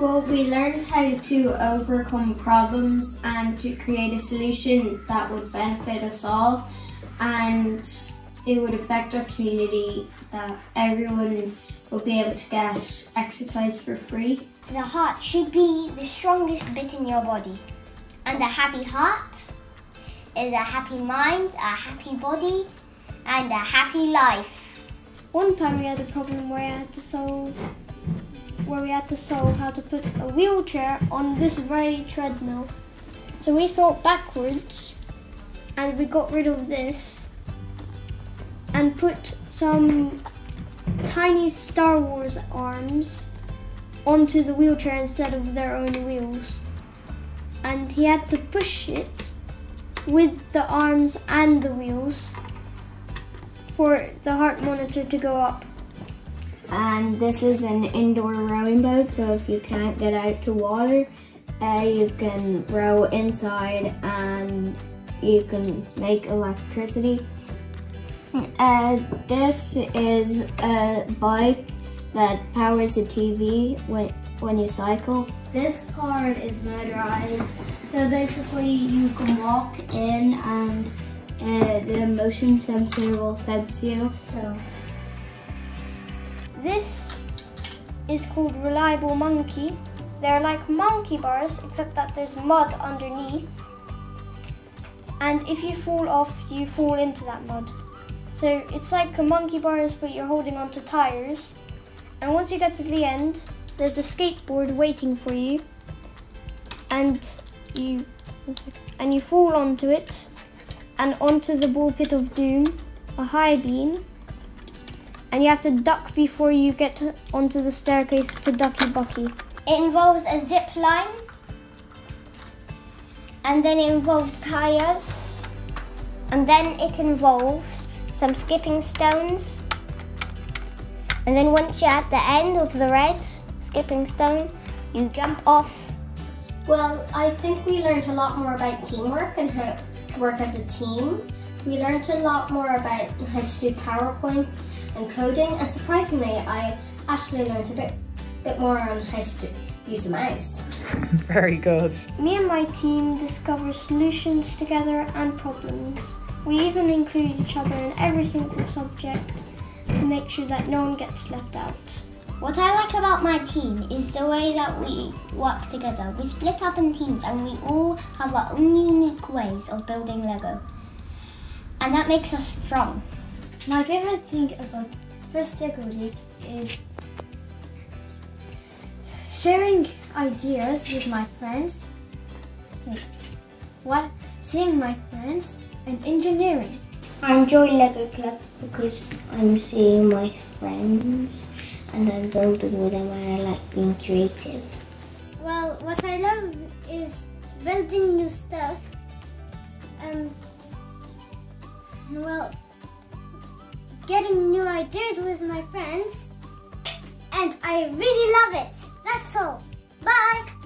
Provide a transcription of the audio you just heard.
Well, we learned how to overcome problems and to create a solution that would benefit us all, and it would affect our community, that everyone will be able to get exercise for free. The heart should be the strongest bit in your body, and a happy heart is a happy mind, a happy body, and a happy life. One time we had a problem where we had to solve how to put a wheelchair on this very treadmill. So we thought backwards and we got rid of this and put some tiny Star Wars arms onto the wheelchair instead of their own wheels. And he had to push it with the arms and the wheels for the heart monitor to go up. And this is an indoor rowing boat, so if you can't get out to water, you can row inside and you can make electricity. This is a bike that powers a TV when you cycle. This part is motorized, so basically you can walk in and the motion sensor will sense you. So this is called Reliable Monkey. They're like monkey bars, except that there's mud underneath. And if you fall off, you fall into that mud. So it's like a monkey bars, but you're holding onto tires. And once you get to the end, there's a skateboard waiting for you. And you fall onto it, and onto the ball pit of doom, a high beam. And you have to duck before you get onto the staircase to Ducky Bucky. It involves a zip line, and then it involves tires, and then it involves some skipping stones, and then once you're at the end of the red skipping stone, you jump off. Well, I think we learned a lot more about teamwork and how to work as a team. We learned a lot more about how to do PowerPoints and coding, and surprisingly, I actually learned a bit more on how to use a mouse. Very good. Me and my team discover solutions together and problems. We even include each other in every single subject to make sure that no one gets left out. What I like about my team is the way that we work together. We split up in teams and we all have our own unique ways of building Lego. And that makes us strong. My favourite thing about First Lego League is sharing ideas with my friends, while seeing my friends and engineering. I enjoy Lego Club because I'm seeing my friends and I'm building with them, and I like being creative. Well, what I love is building new stuff. Well, getting new ideas with my friends, and I really love it. That's all. Bye!